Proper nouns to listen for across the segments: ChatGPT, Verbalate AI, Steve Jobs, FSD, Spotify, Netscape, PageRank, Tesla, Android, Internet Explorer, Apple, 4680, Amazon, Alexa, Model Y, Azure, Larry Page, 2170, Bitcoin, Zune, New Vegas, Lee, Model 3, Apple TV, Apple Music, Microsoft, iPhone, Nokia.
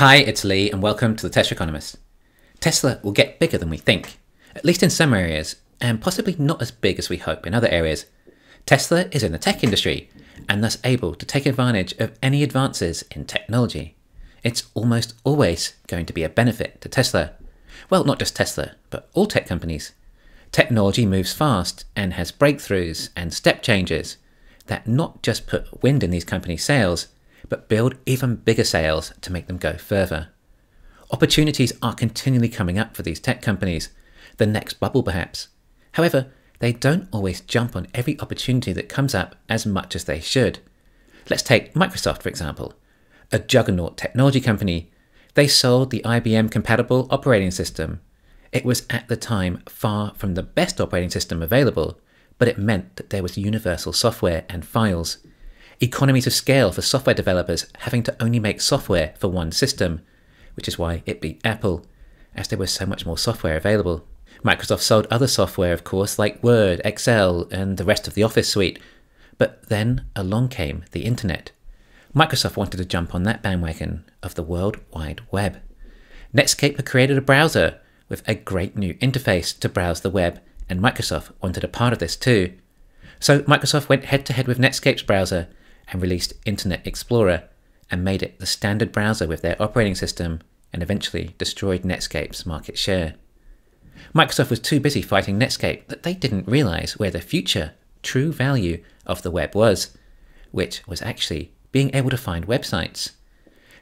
Hi, it's Lee and welcome to the Tesla Economist. Tesla will get bigger than we think, at least in some areas, and possibly not as big as we hope in other areas. Tesla is in the tech industry and thus able to take advantage of any advances in technology. It's almost always going to be a benefit to Tesla. Well, not just Tesla, but all tech companies. Technology moves fast and has breakthroughs and step changes that not just put wind in these companies' sails, but build even bigger sales to make them go further. Opportunities are continually coming up for these tech companies, the next bubble perhaps. However, they don't always jump on every opportunity that comes up as much as they should. Let's take Microsoft for example. A juggernaut technology company, they sold the IBM compatible operating system. It was at the time far from the best operating system available, but it meant that there was universal software and files. Economies of scale for software developers having to only make software for one system, which is why it beat Apple, as there was so much more software available. Microsoft sold other software, of course, like Word, Excel, and the rest of the Office suite. But then along came the internet. Microsoft wanted to jump on that bandwagon of the World Wide Web. Netscape had created a browser with a great new interface to browse the web, and Microsoft wanted a part of this too. So Microsoft went head-to-head with Netscape's browser and released Internet Explorer and made it the standard browser with their operating system and eventually destroyed Netscape's market share. Microsoft was too busy fighting Netscape that they didn't realize where the future, true value of the web was, which was actually being able to find websites.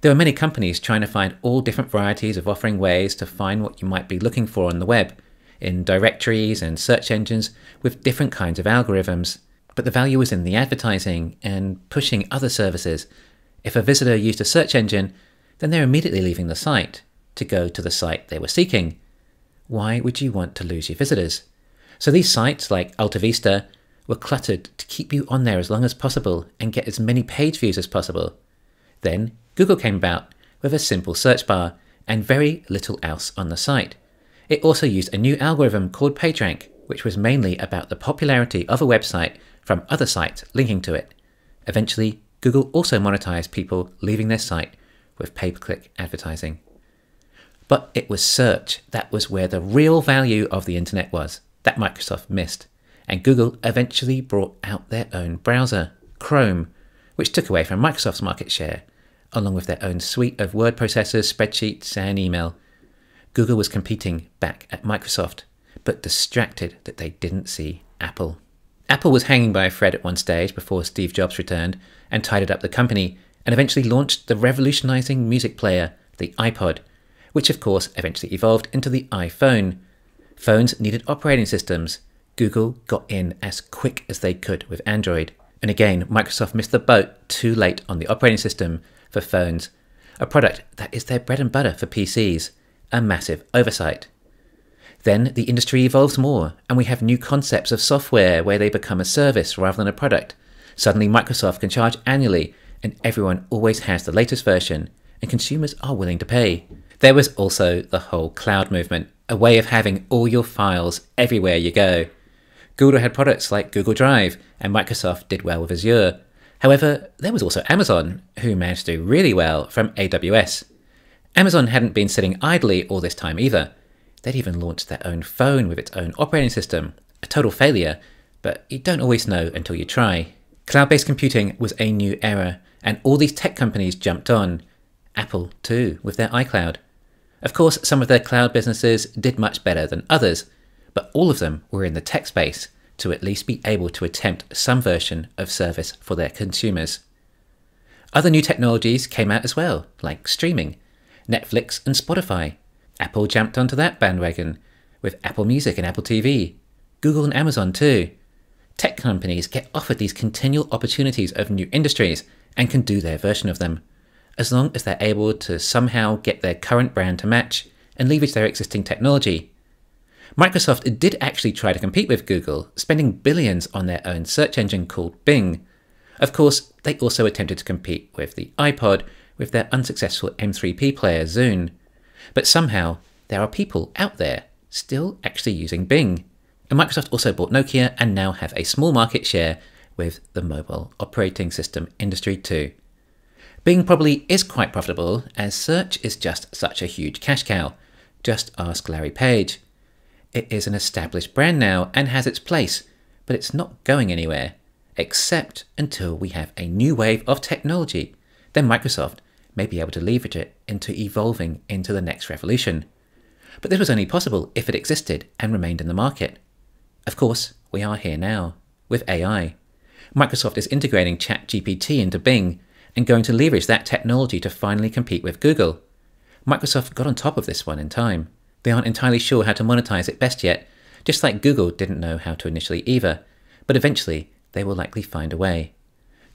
There were many companies trying to find all different varieties of offering ways to find what you might be looking for on the web, in directories and search engines with different kinds of algorithms. But the value was in the advertising and pushing other services. If a visitor used a search engine, then they're immediately leaving the site to go to the site they were seeking. Why would you want to lose your visitors? So these sites like AltaVista were cluttered to keep you on there as long as possible and get as many page views as possible. Then Google came about with a simple search bar and very little else on the site. It also used a new algorithm called PageRank, which was mainly about the popularity of a website from other sites linking to it. Eventually, Google also monetized people leaving their site with pay-per-click advertising. But it was search that was where the real value of the internet was, that Microsoft missed. And Google eventually brought out their own browser, Chrome, which took away from Microsoft's market share, along with their own suite of word processors, spreadsheets, and email. Google was competing back at Microsoft, but distracted that they didn't see Apple. Apple was hanging by a thread at one stage before Steve Jobs returned and tidied up the company and eventually launched the revolutionizing music player, the iPod, which of course eventually evolved into the iPhone. Phones needed operating systems. Google got in as quick as they could with Android. And again, Microsoft missed the boat too late on the operating system for phones, a product that is their bread and butter for PCs, a massive oversight. Then the industry evolves more, and we have new concepts of software where they become a service rather than a product. Suddenly Microsoft can charge annually, and everyone always has the latest version, and consumers are willing to pay. There was also the whole cloud movement, a way of having all your files everywhere you go. Google had products like Google Drive, and Microsoft did well with Azure. However, there was also Amazon, who managed to do really well from AWS. Amazon hadn't been sitting idly all this time either. They'd even launched their own phone with its own operating system, a total failure, but you don't always know until you try. Cloud-based computing was a new era, and all these tech companies jumped on. Apple too, with their iCloud. Of course, some of their cloud businesses did much better than others, but all of them were in the tech space to at least be able to attempt some version of service for their consumers. Other new technologies came out as well, like streaming, Netflix and Spotify. Apple jumped onto that bandwagon with Apple Music and Apple TV, Google and Amazon too. Tech companies get offered these continual opportunities of new industries and can do their version of them, as long as they're able to somehow get their current brand to match and leverage their existing technology. Microsoft did actually try to compete with Google, spending billions on their own search engine called Bing. Of course, they also attempted to compete with the iPod with their unsuccessful M3P player Zune. But somehow, there are people out there still actually using Bing. And Microsoft also bought Nokia and now have a small market share with the mobile operating system industry too. Bing probably is quite profitable, as search is just such a huge cash cow. Just ask Larry Page. It is an established brand now and has its place, but it's not going anywhere, except until we have a new wave of technology. Then Microsoft may be able to leverage it into evolving into the next revolution. But this was only possible if it existed and remained in the market. Of course, we are here now, with AI. Microsoft is integrating ChatGPT into Bing and going to leverage that technology to finally compete with Google. Microsoft got on top of this one in time. They aren't entirely sure how to monetize it best yet, just like Google didn't know how to initially either, but eventually they will likely find a way.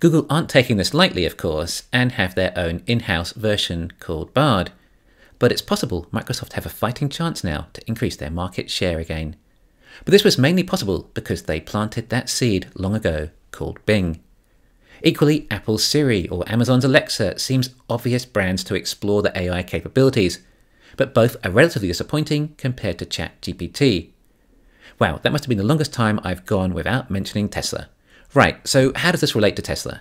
Google aren't taking this lightly, of course, and have their own in-house version called Bard. But it's possible Microsoft have a fighting chance now to increase their market share again. But this was mainly possible because they planted that seed long ago called Bing. Equally, Apple's Siri or Amazon's Alexa seems obvious brands to explore the AI capabilities, but both are relatively disappointing compared to ChatGPT. Wow, that must have been the longest time I've gone without mentioning Tesla. Right, so how does this relate to Tesla?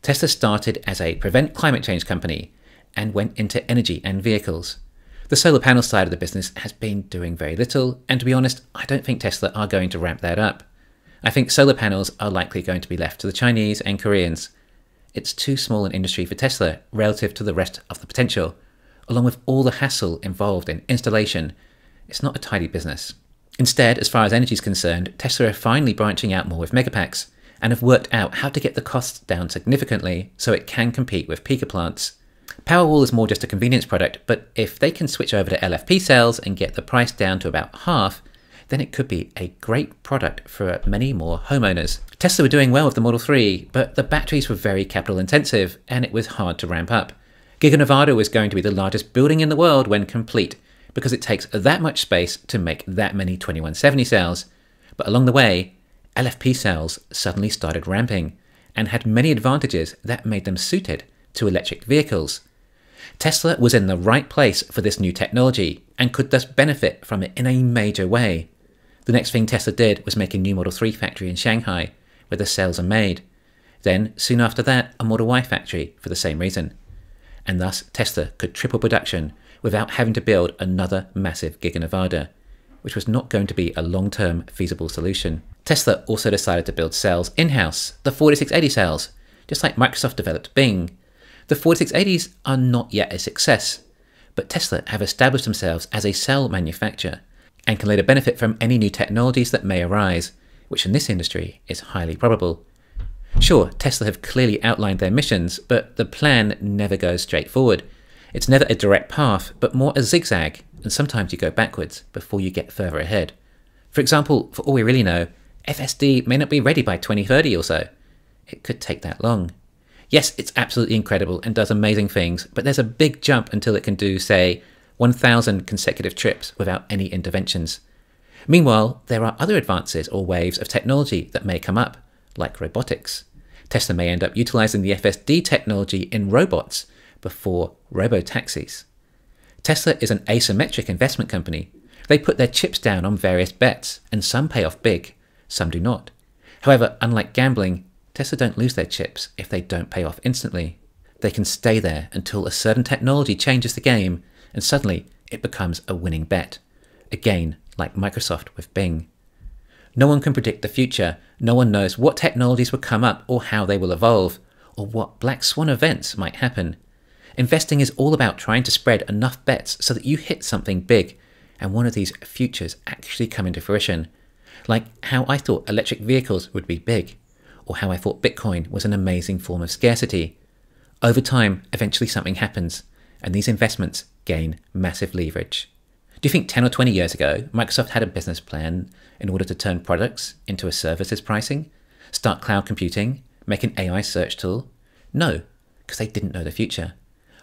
Tesla started as a prevent climate change company and went into energy and vehicles. The solar panel side of the business has been doing very little, and to be honest, I don't think Tesla are going to ramp that up. I think solar panels are likely going to be left to the Chinese and Koreans. It's too small an industry for Tesla relative to the rest of the potential, along with all the hassle involved in installation. It's not a tidy business. Instead, as far as energy is concerned, Tesla are finally branching out more with megapacks, and have worked out how to get the costs down significantly so it can compete with peaker plants. Powerwall is more just a convenience product, but if they can switch over to LFP cells and get the price down to about half, then it could be a great product for many more homeowners. Tesla were doing well with the Model 3, but the batteries were very capital intensive and it was hard to ramp up. Giga Nevada was going to be the largest building in the world when complete, because it takes that much space to make that many 2170 cells. But along the way, LFP cells suddenly started ramping and had many advantages that made them suited to electric vehicles. Tesla was in the right place for this new technology and could thus benefit from it in a major way. The next thing Tesla did was make a new Model 3 factory in Shanghai, where the cells are made. Then, soon after that, a Model Y factory for the same reason. And thus, Tesla could triple production without having to build another massive Giga Nevada, which was not going to be a long-term feasible solution. Tesla also decided to build cells in-house, the 4680 cells, just like Microsoft developed Bing. The 4680s are not yet a success, but Tesla have established themselves as a cell manufacturer and can later benefit from any new technologies that may arise, which in this industry is highly probable. Sure, Tesla have clearly outlined their missions, but the plan never goes straight forward. It's never a direct path, but more a zigzag, and sometimes you go backwards before you get further ahead. For example, for all we really know, FSD may not be ready by 2030 or so. It could take that long. Yes, it's absolutely incredible and does amazing things, but there's a big jump until it can do, say, 1,000 consecutive trips without any interventions. Meanwhile, there are other advances or waves of technology that may come up, like robotics. Tesla may end up utilizing the FSD technology in robots before robo-taxis. Tesla is an asymmetric investment company. They put their chips down on various bets, and some pay off big, some do not. However, unlike gambling, Tesla don't lose their chips if they don't pay off instantly. They can stay there until a certain technology changes the game and suddenly it becomes a winning bet. Again, like Microsoft with Bing. No one can predict the future. No one knows what technologies will come up or how they will evolve or what black swan events might happen. Investing is all about trying to spread enough bets so that you hit something big and one of these futures actually come into fruition. Like how I thought electric vehicles would be big, or how I thought Bitcoin was an amazing form of scarcity. Over time, eventually something happens, and these investments gain massive leverage. Do you think 10 or 20 years ago, Microsoft had a business plan in order to turn products into a services pricing, start cloud computing, make an AI search tool? No, because they didn't know the future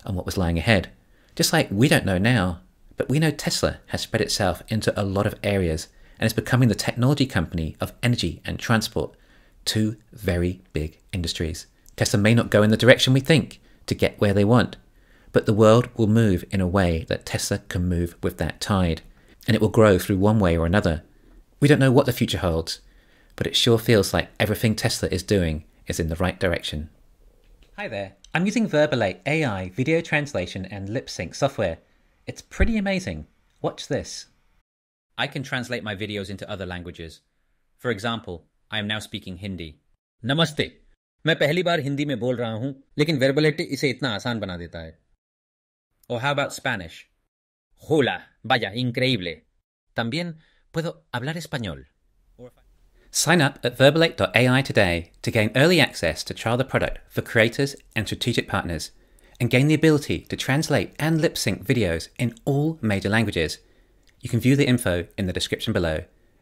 and what was lying ahead. Just like we don't know now, but we know Tesla has spread itself into a lot of areas and is becoming the technology company of energy and transport, two very big industries. Tesla may not go in the direction we think to get where they want, but the world will move in a way that Tesla can move with that tide, and it will grow through one way or another. We don't know what the future holds, but it sure feels like everything Tesla is doing is in the right direction. Hi there, I'm using Verbalate AI video translation and lip sync software. It's pretty amazing. Watch this. I can translate my videos into other languages. For example, I am now speaking Hindi. Namaste. मैं पहली बार हिंदी में बोल रहा हूँ, लेकिन Verbalate इसे इतना आसान बना देता है. Or how about Spanish? Hola, vaya, increíble. También puedo hablar español. Sign up at Verbalate.ai today to gain early access to trial the product for creators and strategic partners, and gain the ability to translate and lip sync videos in all major languages. You can view the info in the description below.